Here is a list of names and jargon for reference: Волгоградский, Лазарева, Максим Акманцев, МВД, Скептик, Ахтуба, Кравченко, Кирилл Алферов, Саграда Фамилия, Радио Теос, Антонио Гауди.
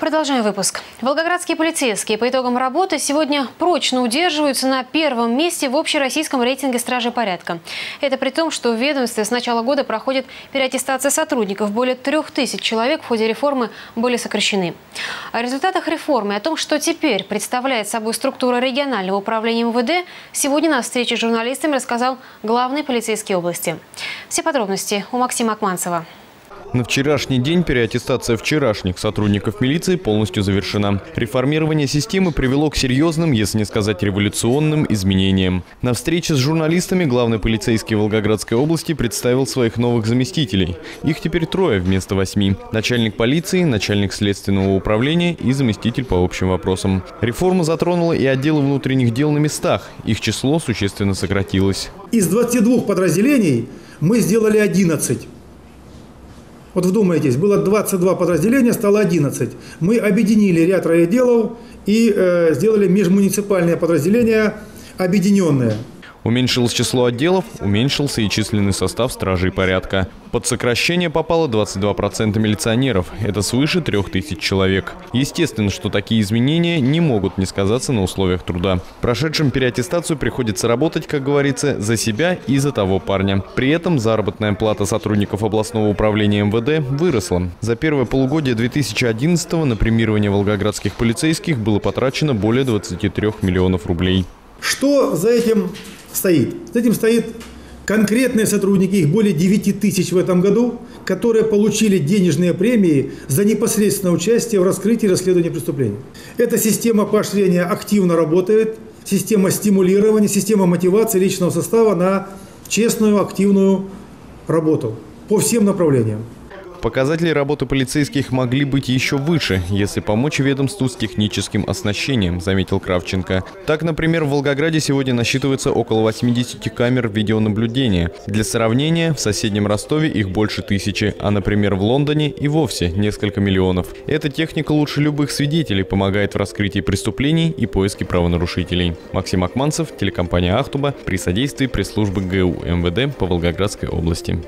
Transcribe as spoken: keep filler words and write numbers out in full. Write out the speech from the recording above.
Продолжаем выпуск. Волгоградские полицейские по итогам работы сегодня прочно удерживаются на первом месте в общероссийском рейтинге стражей порядка. Это при том, что в ведомстве с начала года проходит переаттестация сотрудников. Более трех тысяч человек в ходе реформы были сокращены. О результатах реформы, о том, что теперь представляет собой структура регионального управления эм вэ дэ, сегодня на встрече с журналистами рассказал главный полицейский области. Все подробности у Максима Акманцева. На вчерашний день переаттестация вчерашних сотрудников милиции полностью завершена. Реформирование системы привело к серьезным, если не сказать революционным, изменениям. На встрече с журналистами главный полицейский Волгоградской области представил своих новых заместителей. Их теперь трое вместо восьми. Начальник полиции, начальник следственного управления и заместитель по общим вопросам. Реформа затронула и отделы внутренних дел на местах. Их число существенно сократилось. Из двадцати двух подразделений мы сделали одиннадцать. Вот вдумайтесь, было двадцать два подразделения, стало одиннадцать. Мы объединили ряд райотделов и э, сделали межмуниципальные подразделения объединенные. Уменьшилось число отделов, уменьшился и численный состав стражей порядка. Под сокращение попало двадцать два процента милиционеров. Это свыше трёх тысяч человек. Естественно, что такие изменения не могут не сказаться на условиях труда. Прошедшим переаттестацию приходится работать, как говорится, за себя и за того парня. При этом заработная плата сотрудников областного управления эм вэ дэ выросла. За первое полугодие две тысячи одиннадцатого на премирование волгоградских полицейских было потрачено более двадцати трёх миллионов рублей. Что за этим стоит? За этим стоит конкретные сотрудники, их более девяти тысяч в этом году, которые получили денежные премии за непосредственное участие в раскрытии и расследовании преступлений. Эта система поощрения активно работает, система стимулирования, система мотивации личного состава на честную, активную работу по всем направлениям. Показатели работы полицейских могли быть еще выше, если помочь ведомству с техническим оснащением, заметил Кравченко. Так, например, в Волгограде сегодня насчитывается около восьмидесяти камер видеонаблюдения. Для сравнения, в соседнем Ростове их больше тысячи, а, например, в Лондоне и вовсе несколько миллионов. Эта техника лучше любых свидетелей помогает в раскрытии преступлений и поиске правонарушителей. Максим Акманцев, телекомпания «Ахтуба» при содействии пресс-службы гэ у эм вэ дэ по Волгоградской области.